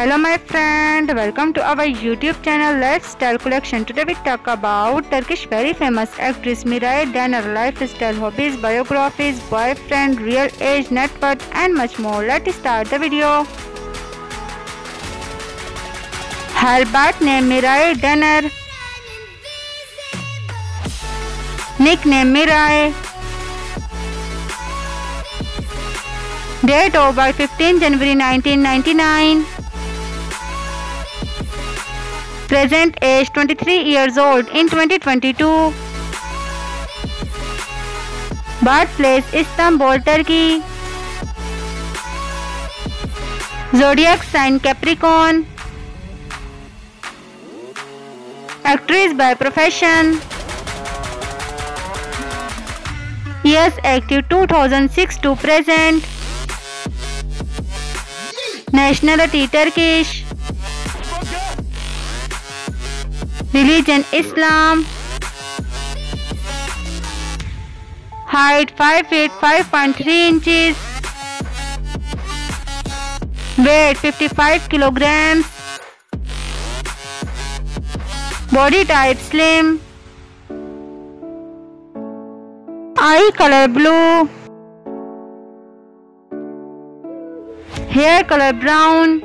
Hello my friend, welcome to our YouTube channel Lifestyle Collection. Today we talk about Turkish very famous actress Miray Daner, lifestyle, hobbies, biographies, boyfriend, real age, net worth and much more. Let's start the video. Her birth name Miray Daner, nickname Miray. Date of birth 15 January 1999. Present age 23 years old in 2022. Birthplace Istanbul, Turkey. Zodiac sign Capricorn. Actress by profession. Years active 2006 to present. Nationality Turkish. Religion Islam. Height 5 feet 5.3 inches. Weight 55 kilograms. Body type slim. Eye color blue. Hair color brown.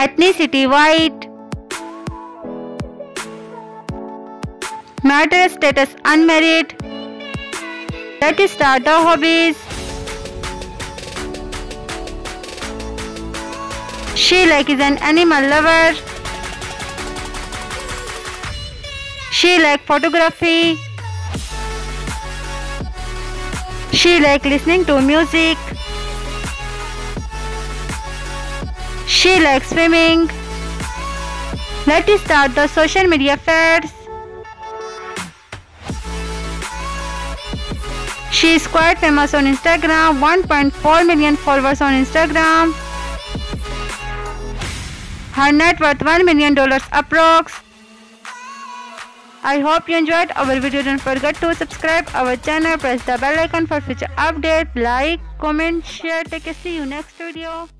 Ethnicity white. Marital status unmarried. Let's start our hobbies. She is an animal lover. She likes photography. She likes listening to music. She likes swimming. Let's start the social media affairs. She is quite famous on Instagram, 1.4 million followers on Instagram. Her net worth $1 million approx. I hope you enjoyed our video. Don't forget to subscribe our channel. Press the bell icon for future updates. Like, comment, share. Take care. See you next video.